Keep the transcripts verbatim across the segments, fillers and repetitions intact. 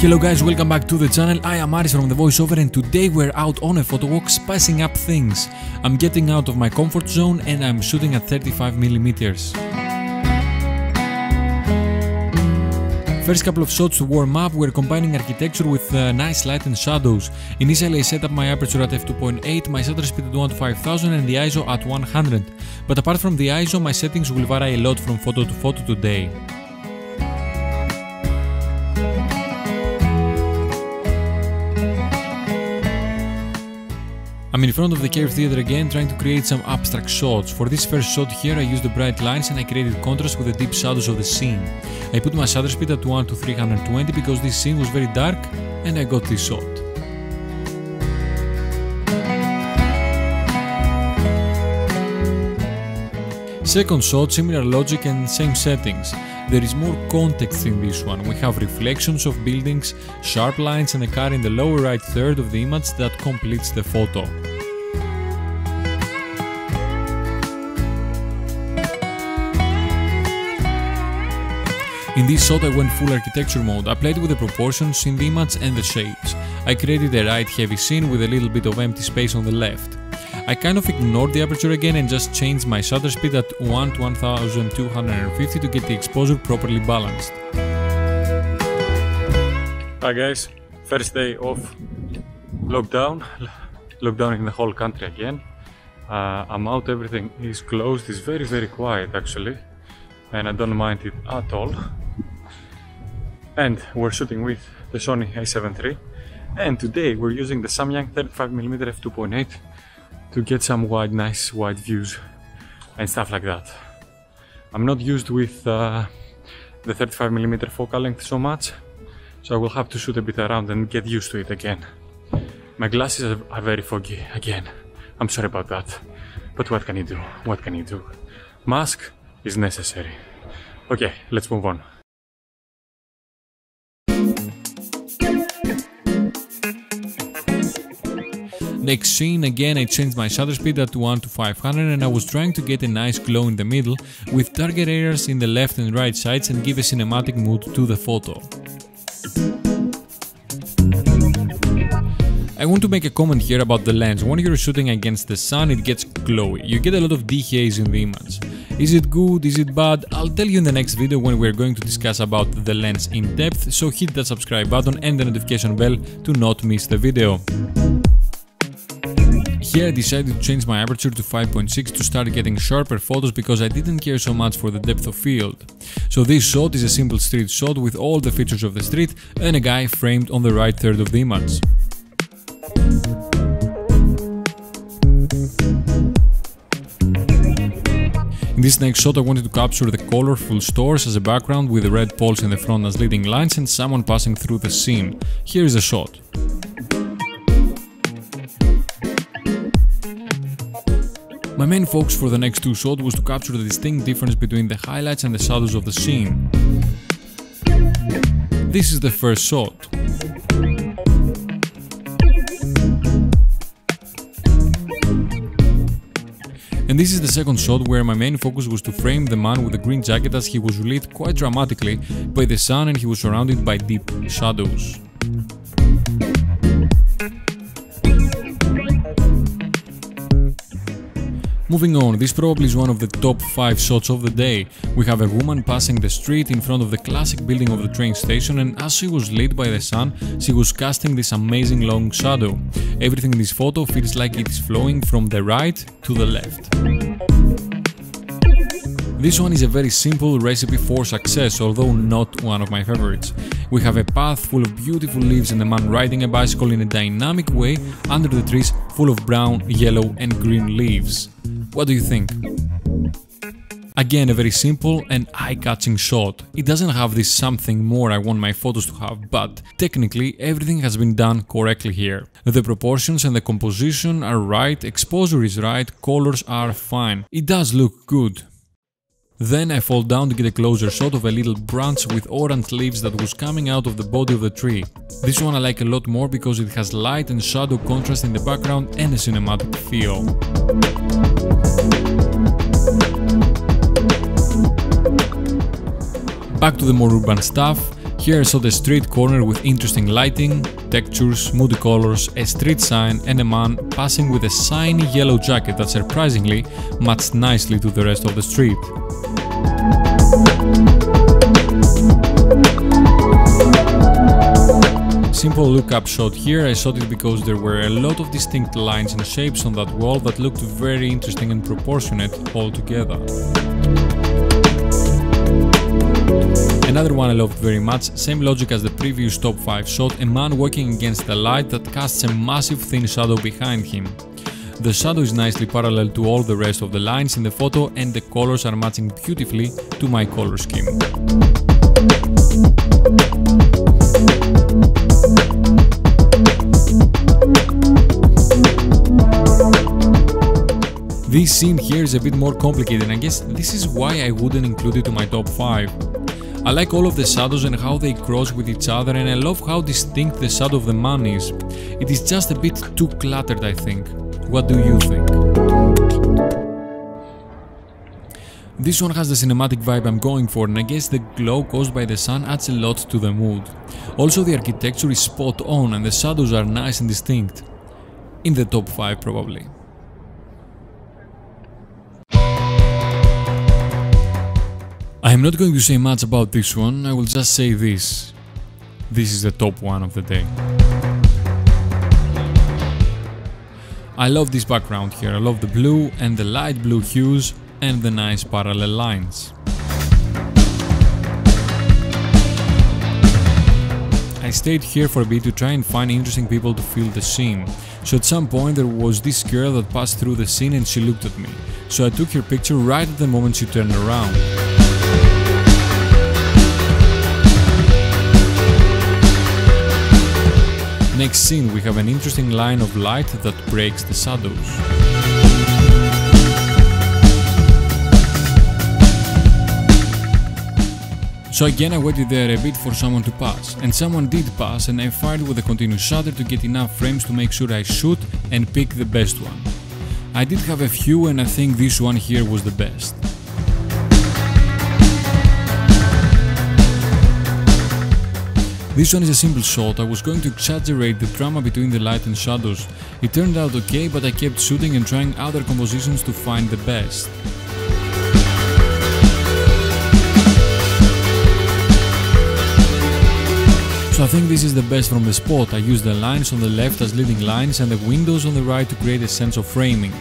Hello guys, welcome back to the channel. I am Aris from the VoiceOver and today we're out on a photo walk spicing up things. I'm getting out of my comfort zone and I'm shooting at thirty-five millimeters. First couple of shots to warm up, we're combining architecture with uh, nice light and shadows. Initially I set up my aperture at f two point eight, my shutter speed at one to five thousand and the I S O at one hundred. But apart from the I S O, my settings will vary a lot from photo to photo today. I'm in front of the Cave Theater again, trying to create some abstract shots. For this first shot here I used the bright lines and I created contrast with the deep shadows of the scene. I put my shutter speed at one to three hundred twenty because this scene was very dark and I got this shot. Second shot, similar logic and same settings. There is more context in this one. We have reflections of buildings, sharp lines and a car in the lower right third of the image that completes the photo. In this shot I went full architecture mode. I played with the proportions in the image and the shapes. I created a right heavy scene with a little bit of empty space on the left. I kind of ignored the aperture again and just changed my shutter speed at one to twelve fifty to get the exposure properly balanced. Hi guys, first day of lockdown, lockdown in the whole country again. Uh, I'm out, everything is closed, it's very very quiet actually and I don't mind it at all. And we're shooting with the Sony a seven three and today we're using the Samyang thirty-five millimeter f two point eight. to get some wide, nice wide views and stuff like that. I'm not used with uh, the thirty-five millimeter focal length so much, so I will have to shoot a bit around and get used to it again. My glasses are very foggy again. I'm sorry about that, but what can you do? What can you do? Mask is necessary. Okay, let's move on. Next scene, again I changed my shutter speed at one to five hundred and I was trying to get a nice glow in the middle with target areas in the left and right sides and give a cinematic mood to the photo. I want to make a comment here about the lens. When you're shooting against the sun it gets glowy, you get a lot of dehaze in the image. Is it good, is it bad? I'll tell you in the next video when we're going to discuss about the lens in depth, so hit that subscribe button and the notification bell to not miss the video. Here I decided to change my aperture to five point six to start getting sharper photos because I didn't care so much for the depth of field. So this shot is a simple street shot with all the features of the street and a guy framed on the right third of the image. In this next shot I wanted to capture the colorful stores as a background with the red poles in the front as leading lines and someone passing through the scene. Here is a shot. My main focus for the next two shots was to capture the distinct difference between the highlights and the shadows of the scene. This is the first shot. And this is the second shot where my main focus was to frame the man with the green jacket as he was lit quite dramatically by the sun and he was surrounded by deep shadows. Moving on, this probably is one of the top five shots of the day. We have a woman passing the street in front of the classic building of the train station and as she was lit by the sun, she was casting this amazing long shadow. Everything in this photo feels like it is flowing from the right to the left. This one is a very simple recipe for success, although not one of my favorites. We have a path full of beautiful leaves and a man riding a bicycle in a dynamic way under the trees full of brown, yellow and green leaves. What do you think? Again, a very simple and eye-catching shot. It doesn't have this something more I want my photos to have, but technically everything has been done correctly here. The proportions and the composition are right, exposure is right, colors are fine. It does look good. Then I fall down to get a closer shot of a little branch with orange leaves that was coming out of the body of the tree. This one I like a lot more because it has light and shadow contrast in the background and a cinematic feel. Back to the more urban stuff. Here I saw the street corner with interesting lighting, textures, moody colors, a street sign and a man passing with a shiny yellow jacket that surprisingly matched nicely to the rest of the street. Simple look-up shot here. I shot it because there were a lot of distinct lines and shapes on that wall that looked very interesting and proportionate altogether. Another one I loved very much, same logic as the previous top five shot, a man walking against a light that casts a massive thin shadow behind him. The shadow is nicely parallel to all the rest of the lines in the photo and the colors are matching beautifully to my color scheme. This scene here is a bit more complicated and I guess this is why I wouldn't include it to my top five. I like all of the shadows and how they cross with each other and I love how distinct the shadow of the man is. It is just a bit too cluttered, I think. What do you think? This one has the cinematic vibe I'm going for and I guess the glow caused by the sun adds a lot to the mood. Also the architecture is spot on and the shadows are nice and distinct. In the top five probably. I am not going to say much about this one, I will just say this. This is the top one of the day. I love this background here, I love the blue and the light blue hues and the nice parallel lines. I stayed here for a bit to try and find interesting people to fill the scene. So at some point there was this girl that passed through the scene and she looked at me. So I took her picture right at the moment she turned around. Next scene, we have an interesting line of light that breaks the shadows. So again I waited there a bit for someone to pass, and someone did pass and I fired with a continuous shutter to get enough frames to make sure I shoot and pick the best one. I did have a few and I think this one here was the best. This one is a simple shot, I was going to exaggerate the drama between the light and shadows. It turned out okay, but I kept shooting and trying other compositions to find the best. So I think this is the best from the spot. I used the lines on the left as leading lines and the windows on the right to create a sense of framing.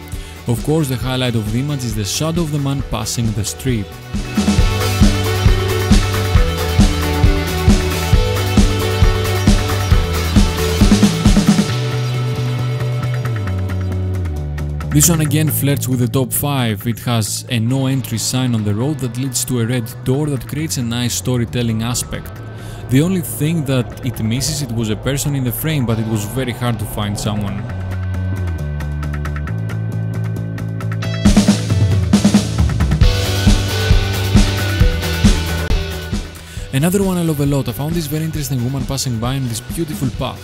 Of course, the highlight of the image is the shadow of the man passing the street. This one again flirts with the top five, it has a no entry sign on the road that leads to a red door that creates a nice storytelling aspect. The only thing that it misses it was a person in the frame, but it was very hard to find someone. Another one I love a lot, I found this very interesting woman passing by on this beautiful path.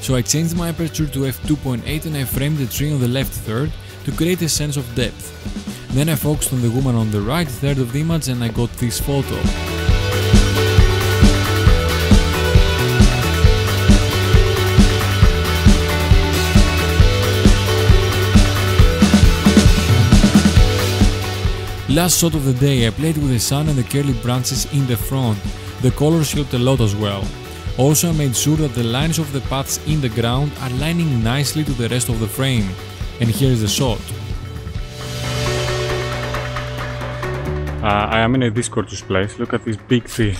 So I changed my aperture to f two point eight and I framed the tree on the left third to create a sense of depth. Then I focused on the woman on the right third of the image and I got this photo. Last shot of the day, I played with the sun and the curly branches in the front. The colors helped a lot as well. Also I made sure that the lines of the paths in the ground are lining nicely to the rest of the frame. And here is the shot. Uh, I am in a gorgeous place, look at this big tree.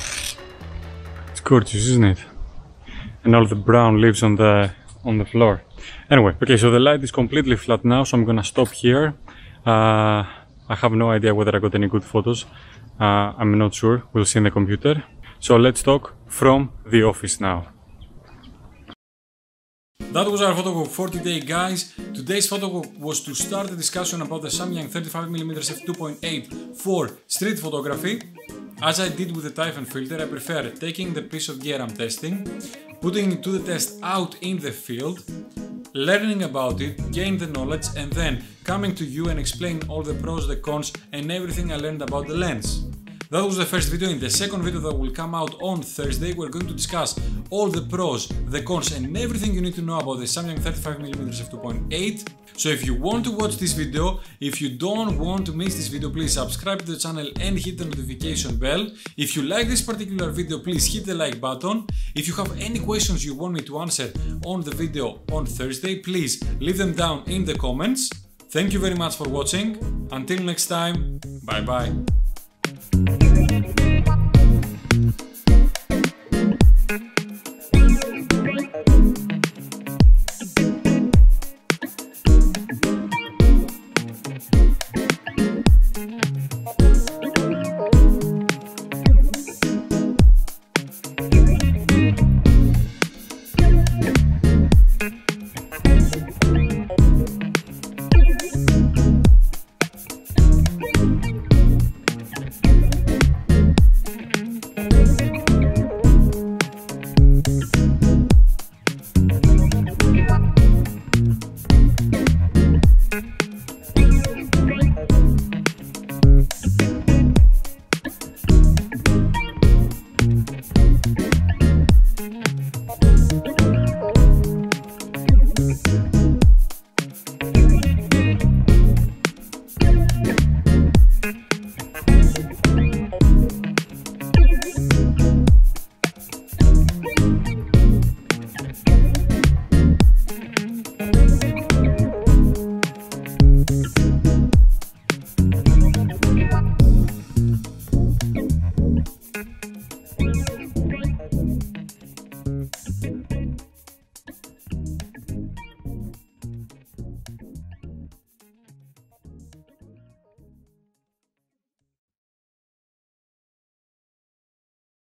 It's gorgeous, isn't it? And all the brown leaves on the, on the floor. Anyway, okay, so the light is completely flat now, so I'm gonna stop here. Uh, I have no idea whether I got any good photos. Uh, I'm not sure, we'll see in the computer. So let's talk from the office now. That was our photo walk for today, guys. Today's photo walk was to start a discussion about the Samyang thirty-five millimeter f two point eight for street photography. As I did with the Typhon filter, I prefer taking the piece of gear I'm testing, putting it to the test out in the field, learning about it, gain the knowledge, and then coming to you and explain all the pros, the cons, and everything I learned about the lens. That was the first video. In the second video that will come out on Thursday, we're going to discuss all the pros, the cons and everything you need to know about the Samyang thirty-five millimeter f two point eight. So if you want to watch this video, if you don't want to miss this video, please subscribe to the channel and hit the notification bell. If you like this particular video, please hit the like button. If you have any questions you want me to answer on the video on Thursday, please leave them down in the comments. Thank you very much for watching. Until next time, bye bye.